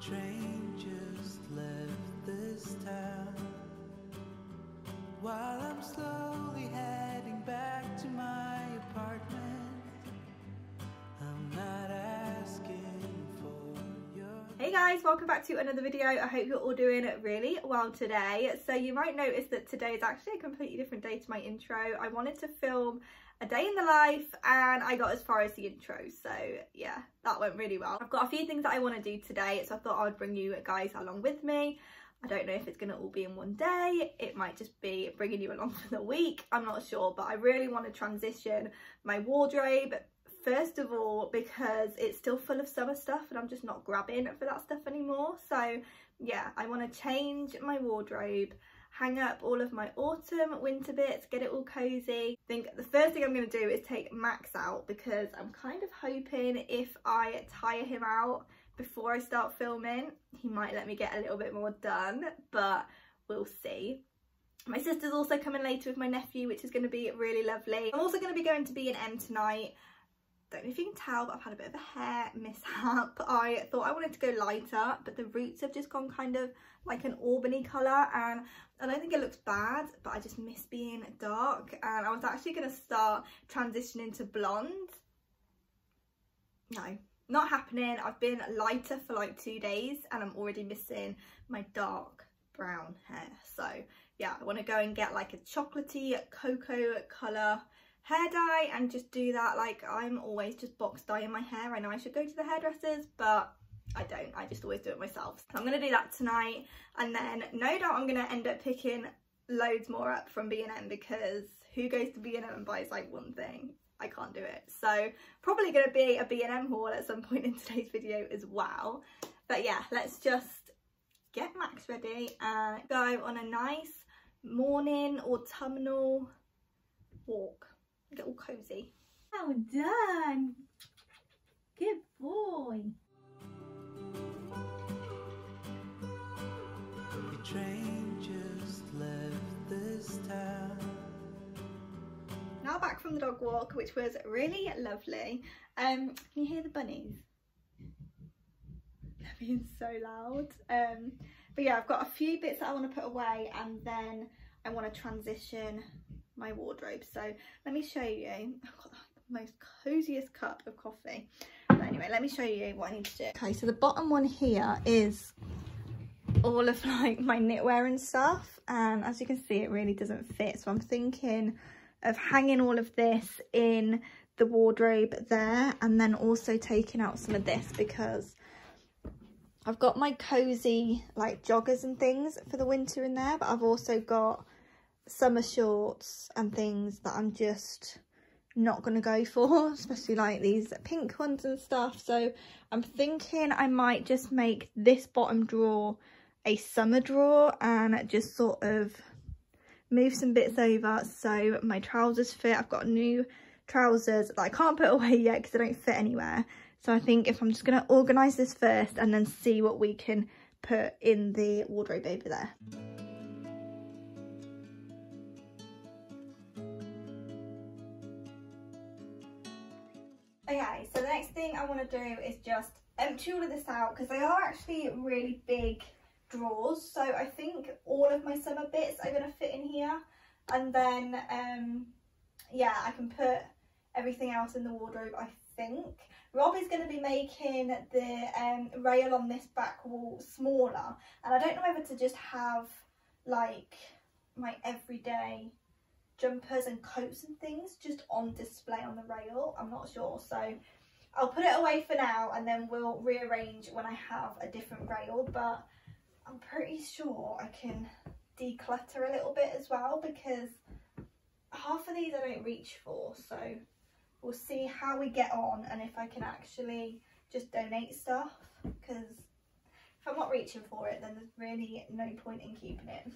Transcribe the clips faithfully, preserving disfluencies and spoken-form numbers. train just left this town, while I'm slowly heading back to my apartment. I'm not asking for your... Hey guys, welcome back to another video. I hope you're all doing really well today. So you might notice that today is actually a completely different day to my intro. I wanted to film a day in the life and I got as far as the intro, so yeah, that went really well. I've got a few things that I want to do today, so I thought I'd bring you guys along with me. I don't know if it's going to all be in one day, it might just be bringing you along for the week, I'm not sure, but I really want to transition my wardrobe first of all because it's still full of summer stuff and I'm just not grabbing for that stuff anymore. So yeah, I want to change my wardrobe, hang up all of my autumn winter bits, get it all cozy. I think the first thing I'm going to do is take Max out because I'm kind of hoping if I tire him out before I start filming, he might let me get a little bit more done, but we'll see. My sister's also coming later with my nephew, which is going to be really lovely. I'm also going to be going to B and M tonight. Don't know if you can tell, but I've had a bit of a hair mishap. I thought I wanted to go lighter, but the roots have just gone kind of like an Albany colour, and I don't think it looks bad, but I just miss being dark. And I was actually going to start transitioning to blonde. No, not happening. I've been lighter for like two days and I'm already missing my dark brown hair. So yeah, I want to go and get like a chocolatey cocoa colour hair dye and just do that. Like, I'm always just box dyeing my hair. I know I should go to the hairdressers, but I don't. I just always do it myself. So I'm going to do that tonight, and then no doubt I'm going to end up picking loads more up from B and M because who goes to B and M and buys like one thing? I can't do it. So probably going to be a B and M haul at some point in today's video as well. But yeah, let's just get Max ready and go on a nice morning autumnal walk. Get all cozy. Well done. Good boy. The train just left this town. Now back from the dog walk, which was really lovely. Um, can you hear the bunnies? They're being so loud. Um, but yeah, I've got a few bits that I want to put away, and then I want to transition my wardrobe. So let me show you. I've got the most coziest cup of coffee, but anyway, let me show you what I need to do. Okay, so the bottom one here is all of like my knitwear and stuff, and as you can see it really doesn't fit, so I'm thinking of hanging all of this in the wardrobe there, and then also taking out some of this because I've got my cozy like joggers and things for the winter in there, but I've also got summer shorts and things that I'm just not gonna go for, especially like these pink ones and stuff. So I'm thinking I might just make this bottom drawer a summer drawer and just sort of move some bits over so my trousers fit. I've got new trousers that I can't put away yet because they don't fit anywhere, so I think if I'm just gonna organize this first and then see what we can put in the wardrobe over there. Okay, so the next thing I want to do is just empty all of this out because they are actually really big drawers, so I think all of my summer bits are going to fit in here, and then um yeah, I can put everything else in the wardrobe. I think Rob is going to be making the um rail on this back wall smaller, and I don't know whether to just have like my everyday jumpers and coats and things just on display on the rail. I'm not sure, so I'll put it away for now and then we'll rearrange when I have a different rail, but I'm pretty sure I can declutter a little bit as well because half of these I don't reach for, so we'll see how we get on and if I can actually just donate stuff, because if I'm not reaching for it then there's really no point in keeping it.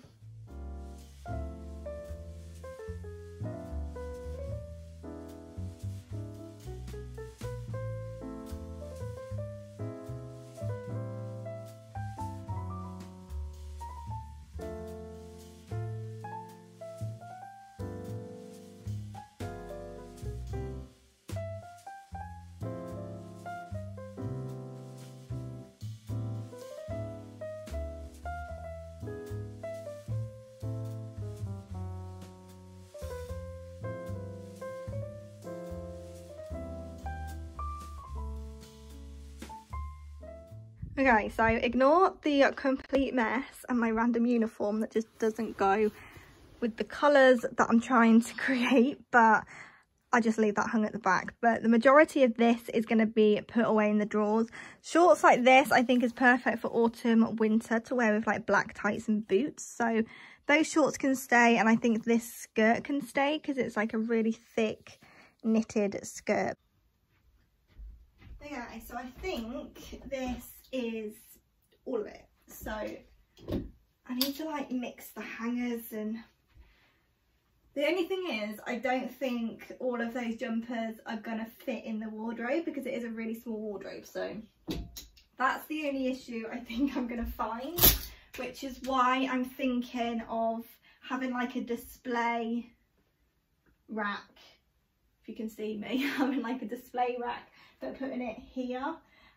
Okay, so ignore the complete mess and my random uniform that just doesn't go with the colours that I'm trying to create, but I just leave that hung at the back. But the majority of this is going to be put away in the drawers. Shorts like this I think is perfect for autumn, winter to wear with like black tights and boots. So those shorts can stay, and I think this skirt can stay because it's like a really thick knitted skirt. Okay, so I think this is all of it. So I need to like mix the hangers, and the only thing is I don't think all of those jumpers are gonna fit in the wardrobe because it is a really small wardrobe. So that's the only issue I think I'm gonna find, which is why I'm thinking of having like a display rack, if you can see me, having like a display rack, but putting it here.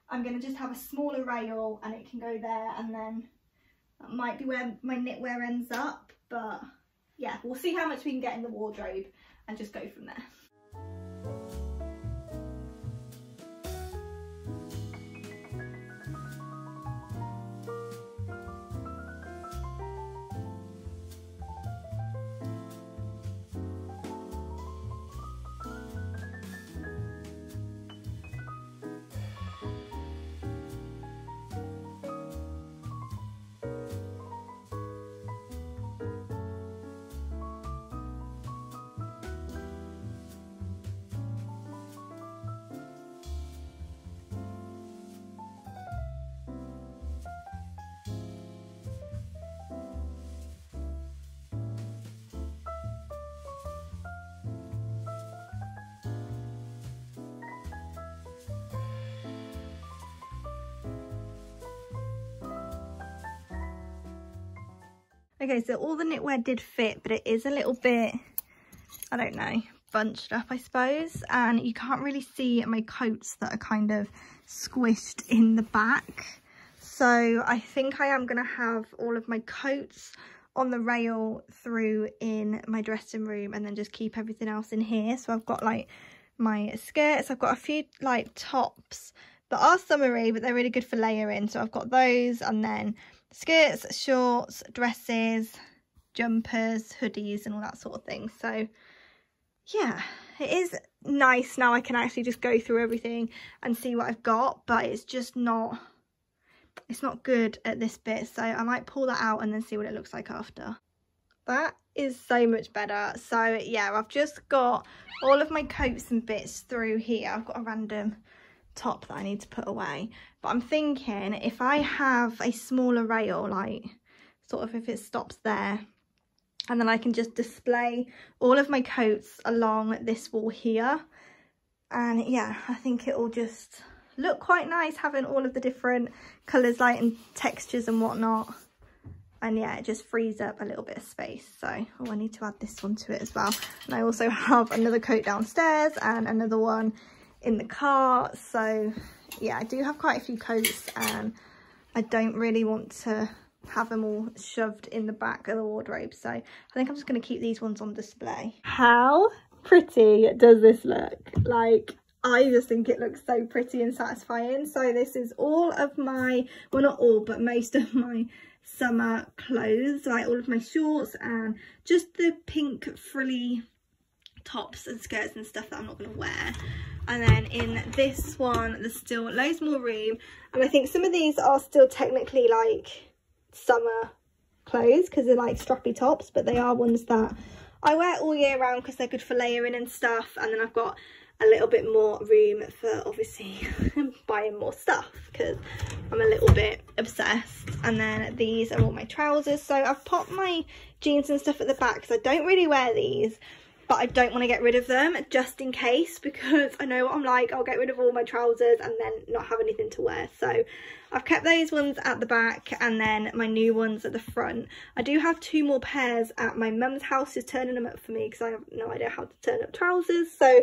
I'm gonna just have a smaller rail and it can go there, and then that might be where my knitwear ends up, but yeah, we'll see how much we can get in the wardrobe and just go from there. Okay, so all the knitwear did fit, but it is a little bit, I don't know, bunched up, I suppose. And you can't really see my coats that are kind of squished in the back. So I think I am going to have all of my coats on the rail through in my dressing room, and then just keep everything else in here. So I've got like my skirts, I've got a few like tops that are summery, but they're really good for layering. So I've got those, and then skirts, shorts, dresses, jumpers, hoodies, and all that sort of thing. So yeah, it is nice now I can actually just go through everything and see what I've got, but it's just not, it's not good at this bit, so I might pull that out and then see what it looks like after. That is so much better. So yeah, I've just got all of my coats and bits through here. I've got a random top that I need to put away, but I'm thinking if I have a smaller rail, like sort of if it stops there, and then I can just display all of my coats along this wall here, and yeah, I think it will just look quite nice having all of the different colours, light and textures and whatnot, and yeah, it just frees up a little bit of space. So oh, I need to add this one to it as well, and I also have another coat downstairs and another one in the car. So yeah, I do have quite a few coats, and I don't really want to have them all shoved in the back of the wardrobe, so I think I'm just going to keep these ones on display. How pretty does this look? Like, I just think it looks so pretty and satisfying. So this is all of my, well, not all, but most of my summer clothes, like all of my shorts and just the pink frilly tops and skirts and stuff that I'm not going to wear. And then in this one, there's still loads more room. And I think some of these are still technically like summer clothes because they're like strappy tops, but they are ones that I wear all year round because they're good for layering and stuff. And then I've got a little bit more room for obviously buying more stuff because I'm a little bit obsessed. And then these are all my trousers. So I've popped my jeans and stuff at the back because I don't really wear these, but I don't want to get rid of them just in case, because I know what I'm like, I'll get rid of all my trousers and then not have anything to wear. So I've kept those ones at the back, and then my new ones at the front. I do have two more pairs at my mum's house who's turning them up for me because I have no idea how to turn up trousers, so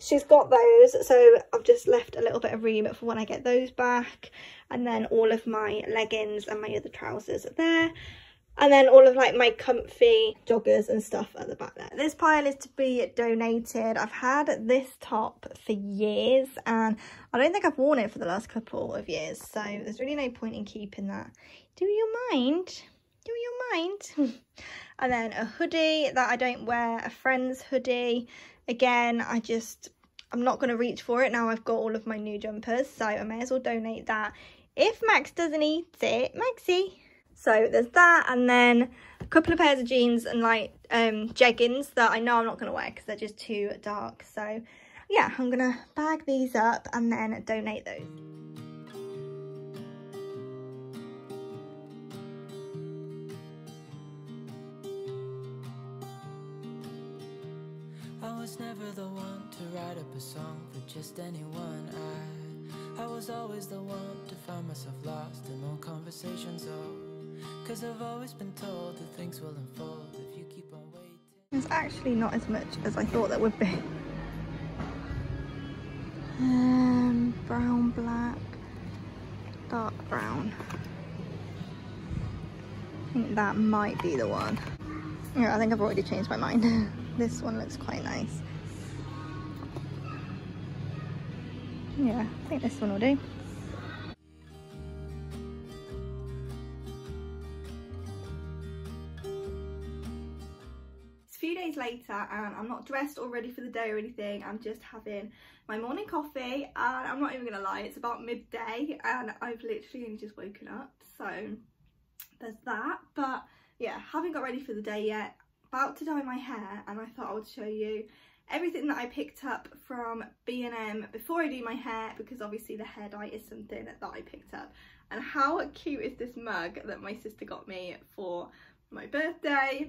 she's got those, so I've just left a little bit of room for when I get those back. And then all of my leggings and my other trousers are there. And then all of like my comfy joggers and stuff at the back there. This pile is to be donated. I've had this top for years and I don't think I've worn it for the last couple of years. So there's really no point in keeping that. Do you mind? Do you mind? And then a hoodie that I don't wear, a friend's hoodie. Again, I just, I'm not going to reach for it now. I've got all of my new jumpers, so I may as well donate that. If Max doesn't eat it, Maxie. So there's that, and then a couple of pairs of jeans and like um jeggings that I know I'm not going to wear because they're just too dark. So yeah, I'm going to bag these up and then donate those. I was never the one to write up a song for just anyone. I I was always the one to find myself lost in all conversations. Oh, cause I've always been told that things will unfold if you keep on waiting. It's actually not as much as I thought that would be. Um, brown, black, dark brown. I think that might be the one. Yeah, I think I've already changed my mind. This one looks quite nice. Yeah, I think this one will do. Later, and I'm not dressed or ready for the day or anything. I'm just having my morning coffee, and I'm not even gonna lie, it's about midday and I've literally only just woken up, so there's that. But yeah, haven't got ready for the day yet. About to dye my hair, and I thought I would show you everything that I picked up from B and M before I do my hair, because obviously the hair dye is something that I picked up. And how cute is this mug that my sister got me for my birthday?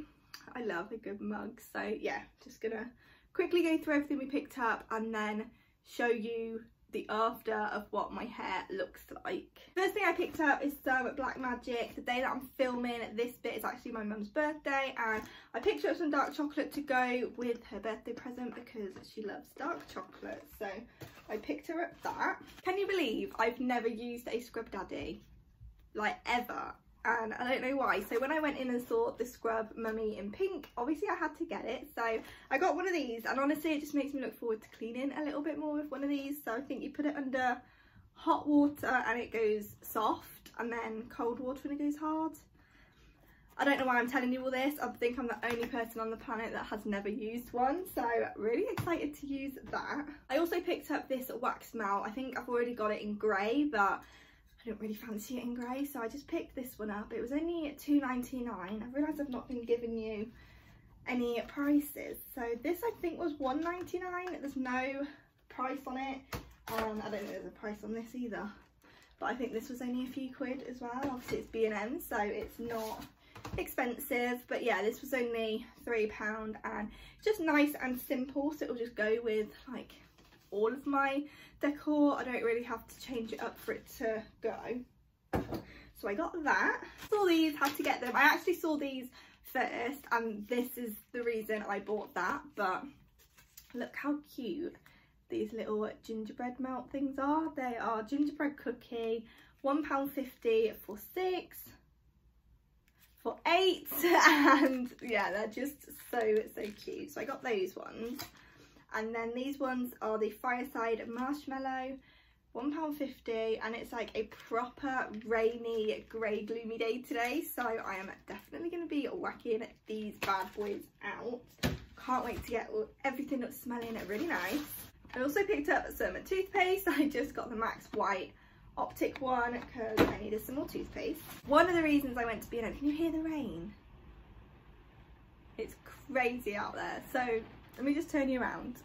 I love a good mug. So yeah, just gonna quickly go through everything we picked up and then show you the after of what my hair looks like. First thing I picked up is some Black Magic. The day that I'm filming this bit is actually my mum's birthday, and I picked up some dark chocolate to go with her birthday present because she loves dark chocolate, so I picked her up that. Can you believe I've never used a Scrub Daddy, like, ever? And I don't know why. So when I went in and saw the Scrub Mummy in pink, obviously I had to get it, so I got one of these, and honestly it just makes me look forward to cleaning a little bit more with one of these. So I think you put it under hot water and it goes soft, and then cold water and it goes hard. I don't know why I'm telling you all this. I think I'm the only person on the planet that has never used one, so really excited to use that. I also picked up this wax melt. I think I've already got it in grey, but I don't really fancy it in grey, so I just picked this one up. It was only two ninety-nine. I realise I've not been giving you any prices. So this I think was one ninety-nine. There's no price on it, and I don't think there's a price on this either. But I think this was only a few quid as well. Obviously it's B and M, so it's not expensive. But yeah, this was only three pounds, and just nice and simple, so it'll just go with like all of my decor. I don't really have to change it up for it to go. So I got that. Saw these, had to get them. I actually saw these first, and this is the reason I bought that. But look how cute these little gingerbread melt things are. They are gingerbread cookie, one pound fifty for six, for eight, and yeah, they're just so, so cute. So I got those ones. And then these ones are the Fireside Marshmallow, one pound fifty, and it's like a proper rainy, grey, gloomy day today, so I am definitely going to be whacking these bad boys out. Can't wait to get everything up smelling really nice. I also picked up some toothpaste. I just got the Max White Optic one because I needed some more toothpaste. One of the reasons I went to B and M, can you hear the rain? It's crazy out there, so let me just turn you around.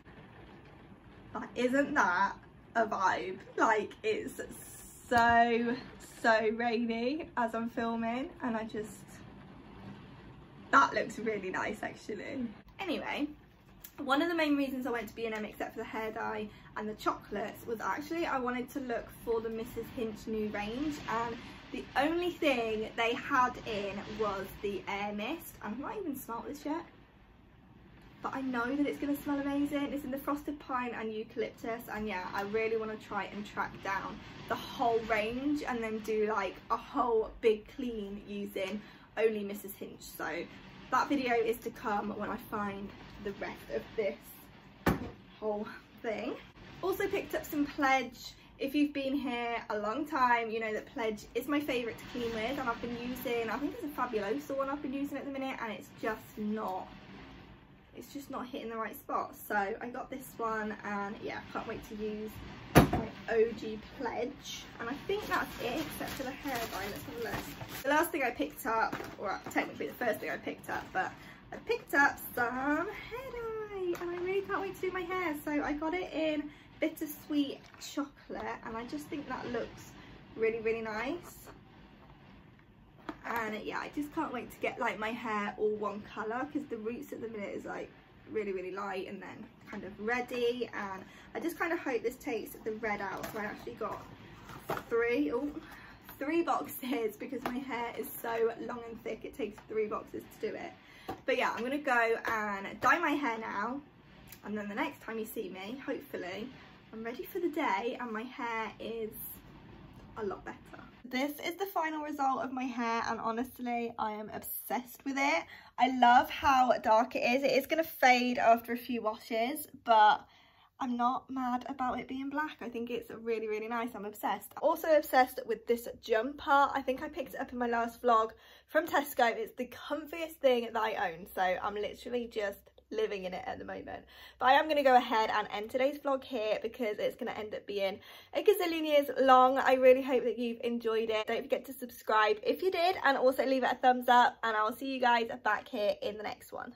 Like, isn't that a vibe? Like, it's so, so rainy as I'm filming, and I just, that looks really nice actually. Anyway, one of the main reasons I went to B and M, except for the hair dye and the chocolates, was actually I wanted to look for the Missus Hinch new range, and the only thing they had in was the air mist. I've not even smelt this yet, but I know that it's going to smell amazing. It's in the frosted pine and eucalyptus, and yeah, I really want to try and track down the whole range and then do like a whole big clean using only Missus Hinch. So that video is to come when I find the rest of this whole thing. Also picked up some Pledge. If you've been here a long time, you know that Pledge is my favourite to clean with, and I've been using, I think it's a Fabulosa one I've been using at the minute, and it's just not, it's just not hitting the right spot. So I got this one, and yeah, I can't wait to use my O G Pledge. And I think that's it, except for the hairline. Let's have a look. The last thing I picked up, or technically the first thing I picked up, but I picked up some hair dye, and I really can't wait to do my hair. So I got it in bittersweet chocolate, and I just think that looks really really nice. And yeah, I just can't wait to get like my hair all one colour, because the roots at the minute is like really really light and then kind of reddy, and I just kind of hope this takes the red out. So I actually got three oh, three boxes, because my hair is so long and thick it takes three boxes to do it. But yeah, I'm gonna go and dye my hair now, and then the next time you see me, hopefully I'm ready for the day and my hair is a lot better. This is the final result of my hair, and honestly I am obsessed with it. I love how dark it is. It is going to fade after a few washes, but I'm not mad about it being black. I think it's really really nice. I'm obsessed. Also obsessed with this jumper. I think I picked it up in my last vlog from Tesco. It's the comfiest thing that I own, so I'm literally just living in it at the moment. But I am going to go ahead and end today's vlog here, because it's going to end up being a gazillion years long. I really hope that you've enjoyed it. Don't forget to subscribe if you did, and also leave it a thumbs up, and I'll see you guys back here in the next one.